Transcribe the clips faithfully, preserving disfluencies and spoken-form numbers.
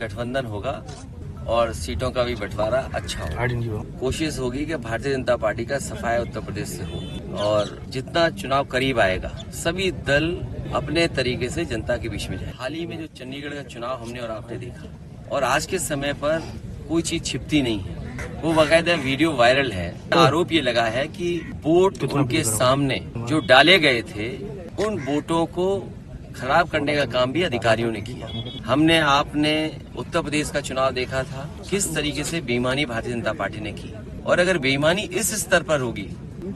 गठबंधन होगा और सीटों का भी बंटवारा अच्छा होगा। कोशिश होगी कि भारतीय जनता पार्टी का सफाया उत्तर प्रदेश से हो और जितना चुनाव करीब आएगा सभी दल अपने तरीके से जनता के बीच में जाए। हाल ही में जो चंडीगढ़ का चुनाव हमने और आपने देखा और आज के समय पर कोई चीज छिपती नहीं है, वो बाकायदा वीडियो वायरल है। आरोप ये लगा है कि वोट उनके सामने जो डाले गए थे उन वोटों को खराब करने का काम भी अधिकारियों ने किया। हमने आपने उत्तर प्रदेश का चुनाव देखा था किस तरीके से बेईमानी भारतीय जनता पार्टी ने की, और अगर बेईमानी इस स्तर पर होगी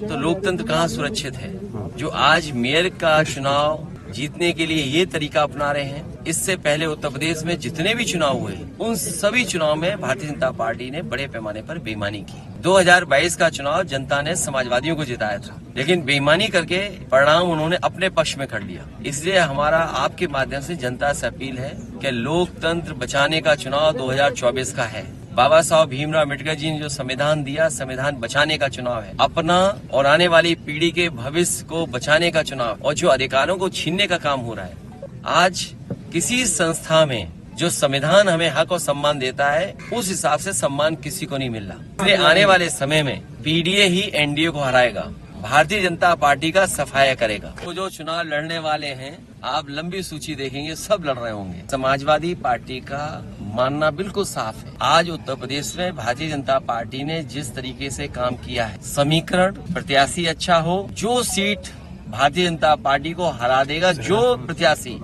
तो लोकतंत्र कहाँ सुरक्षित है। जो आज मेयर का चुनाव जीतने के लिए ये तरीका अपना रहे हैं, इससे पहले उत्तर प्रदेश में जितने भी चुनाव हुए उन सभी चुनाव में भारतीय जनता पार्टी ने बड़े पैमाने पर बेईमानी की। दो हज़ार बाईस का चुनाव जनता ने समाजवादियों को जिताया था, लेकिन बेईमानी करके परिणाम उन्होंने अपने पक्ष में कर लिया। इसलिए हमारा आपके माध्यम से जनता से अपील है कि लोकतंत्र बचाने का चुनाव दो हज़ार चौबीस का है। बाबा साहब भीमराव अम्बेडकर जी ने जो संविधान दिया, संविधान बचाने का चुनाव है, अपना और आने वाली पीढ़ी के भविष्य को बचाने का चुनाव, और जो अधिकारों को छीनने का काम हो रहा है आज किसी संस्था में जो संविधान हमें हक और सम्मान देता है उस हिसाब से सम्मान किसी को नहीं मिल रहा। इसलिए आने वाले समय में पीडीए ही एनडीए को हराएगा, भारतीय जनता पार्टी का सफाया करेगा। वो जो चुनाव लड़ने वाले हैं आप लंबी सूची देखेंगे सब लड़ रहे होंगे। समाजवादी पार्टी का मानना बिल्कुल साफ है, आज उत्तर प्रदेश में भारतीय जनता पार्टी ने जिस तरीके से काम किया है, समीकरण प्रत्याशी अच्छा हो, जो सीट भारतीय जनता पार्टी को हरा देगा जो प्रत्याशी,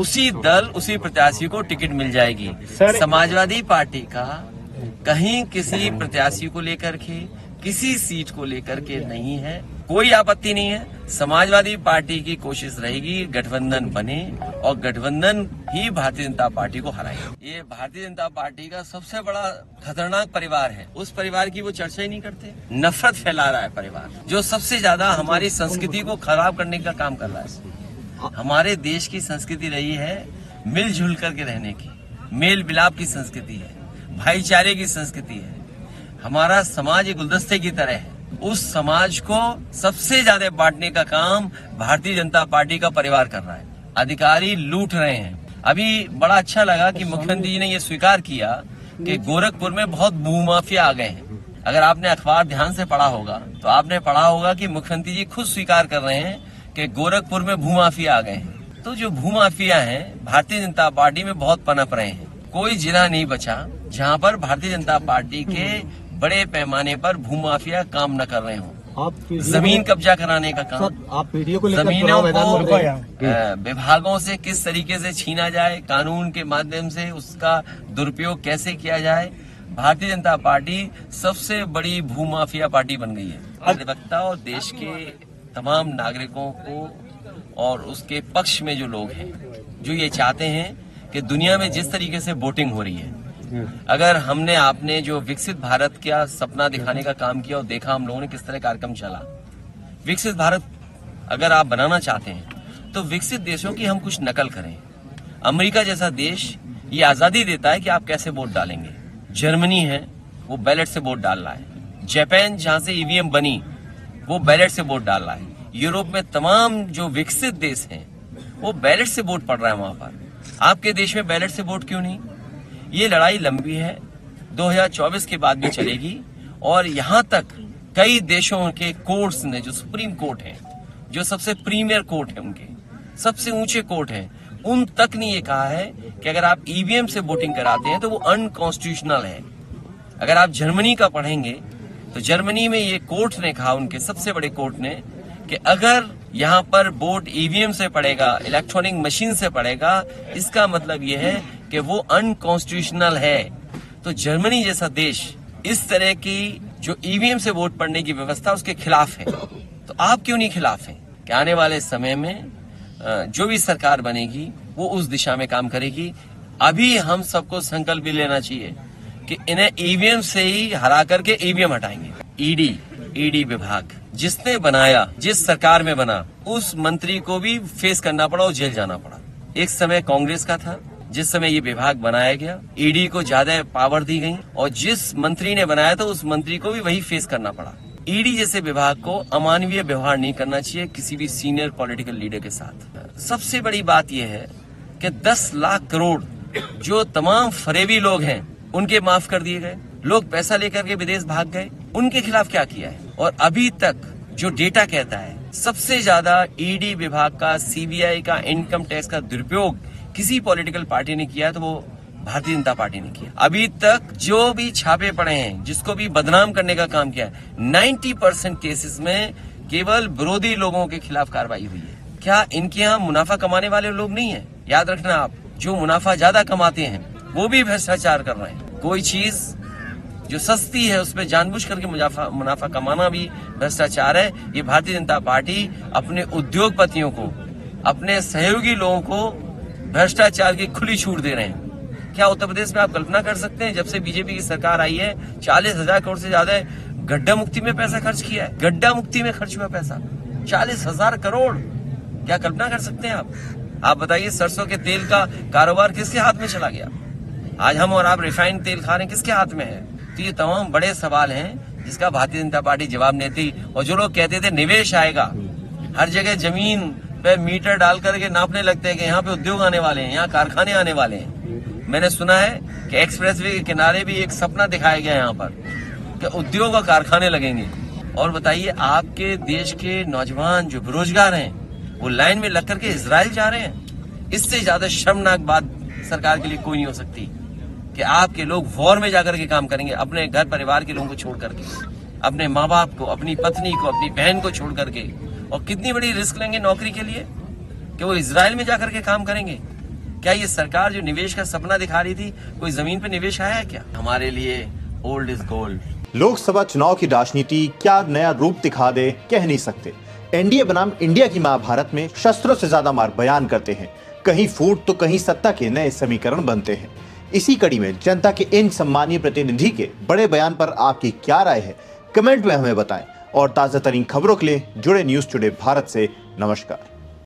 उसी दल उसी प्रत्याशी को टिकट मिल जाएगी। समाजवादी पार्टी का कहीं किसी प्रत्याशी को लेकर के किसी सीट को लेकर के नहीं है, कोई आपत्ति नहीं है। समाजवादी पार्टी की कोशिश रहेगी गठबंधन बने और गठबंधन ही भारतीय जनता पार्टी को हराएगी। ये भारतीय जनता पार्टी का सबसे बड़ा खतरनाक परिवार है, उस परिवार की वो चर्चा ही नहीं करते। नफरत फैला रहा है परिवार जो सबसे ज्यादा हमारी संस्कृति को खराब करने का काम कर रहा है। हमारे देश की संस्कृति रही है मिलजुल करके रहने की, मेल मिलाप की संस्कृति है, भाईचारे की संस्कृति है। हमारा समाज एक गुलदस्ते की तरह है, उस समाज को सबसे ज्यादा बांटने का काम भारतीय जनता पार्टी का परिवार कर रहा है। अधिकारी लूट रहे हैं। अभी बड़ा अच्छा लगा कि मुख्यमंत्री जी ने ये स्वीकार किया कि गोरखपुर में बहुत भूमाफिया आ गए हैं। अगर आपने अखबार ध्यान से पढ़ा होगा तो आपने पढ़ा होगा कि मुख्यमंत्री जी खुद स्वीकार कर रहे हैं कि गोरखपुर में भूमाफिया आ गए हैं। तो जो भूमाफिया है भारतीय जनता पार्टी में बहुत पनप रहे हैं। कोई जिला नहीं बचा जहाँ पर भारतीय जनता पार्टी के बड़े पैमाने पर भूमाफिया काम न कर रहे हो। जमीन कब्जा कराने का काम, आप वीडियो को जमीनों को विभागों से किस तरीके से छीना जाए, कानून के माध्यम से उसका दुरुपयोग कैसे किया जाए। भारतीय जनता पार्टी सबसे बड़ी भूमाफिया पार्टी बन गई है। अधिवक्ता और देश के तमाम नागरिकों को और उसके पक्ष में जो लोग हैं जो ये चाहते हैं कि दुनिया में जिस तरीके से वोटिंग हो रही है, अगर हमने आपने जो विकसित भारत का सपना दिखाने का काम किया और देखा हम लोगों ने किस तरह कार्यक्रम चला, विकसित भारत अगर आप बनाना चाहते हैं तो विकसित देशों की हम कुछ नकल करें। अमेरिका जैसा देश ये आजादी देता है कि आप कैसे वोट डालेंगे। जर्मनी है वो बैलेट से वोट डाल रहा है, जापान जहाँ से ईवीएम बनी वो बैलेट से वोट डाल रहा है, यूरोप में तमाम जो विकसित देश है वो बैलेट से वोट पड़ रहा है। वहां पर आपके देश में बैलेट से वोट क्यों नहीं? ये लड़ाई लंबी है, दो हज़ार चौबीस के बाद भी चलेगी। और यहाँ तक कई देशों के कोर्ट्स ने, जो सुप्रीम कोर्ट है, जो सबसे प्रीमियर कोर्ट है, उनके सबसे ऊंचे कोर्ट हैं, उन तक ने ये कहा है कि अगर आप ईवीएम से वोटिंग कराते हैं तो वो अनकॉन्स्टिट्यूशनल है। अगर आप जर्मनी का पढ़ेंगे तो जर्मनी में ये कोर्ट ने कहा, उनके सबसे बड़े कोर्ट ने, कि अगर यहाँ पर वोट ईवीएम से पड़ेगा, इलेक्ट्रॉनिक मशीन से पड़ेगा, इसका मतलब ये है कि वो अनकॉन्स्टिट्यूशनल है। तो जर्मनी जैसा देश इस तरह की जो ईवीएम से वोट पड़ने की व्यवस्था उसके खिलाफ है, तो आप क्यों नहीं खिलाफ हैं? कि आने वाले समय में जो भी सरकार बनेगी वो उस दिशा में काम करेगी। अभी हम सबको संकल्प भी लेना चाहिए कि इन्हें ईवीएम से ही हरा करके ईवीएम हटाएंगे। ईडी ईडी विभाग जिसने बनाया, जिस सरकार में बना, उस मंत्री को भी फेस करना पड़ा और जेल जाना पड़ा। एक समय कांग्रेस का था, जिस समय ये विभाग बनाया गया ईडी को ज्यादा पावर दी गई, और जिस मंत्री ने बनाया था उस मंत्री को भी वही फेस करना पड़ा। ईडी जैसे विभाग को अमानवीय व्यवहार नहीं करना चाहिए किसी भी सीनियर पॉलिटिकल लीडर के साथ। सबसे बड़ी बात यह है कि दस लाख करोड़ जो तमाम फरेबी लोग हैं उनके माफ कर दिए गए, लोग पैसा लेकर के विदेश भाग गए, उनके खिलाफ क्या किया है। और अभी तक जो डेटा कहता है सबसे ज्यादा ईडी विभाग का, सीबीआई का, इनकम टैक्स का दुरुपयोग किसी पॉलिटिकल पार्टी ने किया है तो वो भारतीय जनता पार्टी ने किया। अभी तक जो भी छापे पड़े हैं, जिसको भी बदनाम करने का काम किया है, नब्बे परसेंट केसेस में केवल विरोधी लोगों के खिलाफ कार्रवाई हुई है। क्या इनके यहाँ मुनाफा कमाने वाले लोग नहीं है? याद रखना, आप जो मुनाफा ज्यादा कमाते हैं वो भी भ्रष्टाचार कर रहे हैं। कोई चीज जो सस्ती है उसमें जानबूझ करके मुनाफा मुनाफा कमाना भी भ्रष्टाचार है। ये भारतीय जनता पार्टी अपने उद्योगपतियों को, अपने सहयोगी लोगों को भ्रष्टाचार की खुली छूट दे रहे हैं। क्या उत्तर प्रदेश में आप कल्पना कर सकते हैं, जब से बीजेपी की सरकार आई है चालीस हजार करोड़ से ज्यादा गड्ढा मुक्ति में पैसा खर्च किया है। गड्ढा मुक्ति में खर्च हुआ पैसा चालीस हजार करोड़ क्या कल्पना कर सकते हैं आप? आप बताइए, सरसों के तेल का कारोबार किसके हाथ में चला गया? आज हम और आप रिफाइंड तेल खा रहे हैं, किसके हाथ में है? तो ये तमाम बड़े सवाल हैं जिसका भारतीय जनता पार्टी जवाब नहीं थी। और जो लोग कहते थे निवेश आएगा, हर जगह जमीन पे मीटर डाल करके नापने लगते हैं कि यहाँ पे उद्योग आने वाले हैं, यहाँ कारखाने आने वाले हैं। मैंने सुना है कि एक्सप्रेसवे के किनारे भी एक सपना दिखाया गया यहाँ पर कि उद्योग और कारखाने लगेंगे। और बताइए, आपके देश के नौजवान जो बेरोजगार हैं वो लाइन में लग करके इजराइल जा रहे हैं। इससे ज्यादा शर्मनाक बात सरकार के लिए कोई नहीं हो सकती कि आपके लोग वॉर में जाकर के काम करेंगे, अपने घर परिवार के लोगों को छोड़ करके, अपने माँ बाप को, अपनी पत्नी को, अपनी बहन को छोड़ करके। और कितनी बड़ी रिस्क लेंगे नौकरी के लिए कि वो इजराइल में जाकर के काम करेंगे। क्या ये सरकार जो निवेश का सपना दिखा रही थी, कोई जमीन पे निवेश आया है क्या? हमारे लिए ओल्ड इज गोल्ड। लोकसभा चुनाव की राजनीति क्या नया रूप दिखा दे, कह नहीं सकते। एनडीए बनाम इंडिया की महाभारत में शस्त्रों से ज्यादा मार बयान करते हैं, कहीं फूट तो कहीं सत्ता के नए समीकरण बनते हैं। इसी कड़ी में जनता के इन सम्मानीय प्रतिनिधि के बड़े बयान पर आपकी क्या राय है, कमेंट में हमें बताएं। और ताज़ा तरीन खबरों के लिए जुड़े न्यूज़ टुडे भारत से। नमस्कार।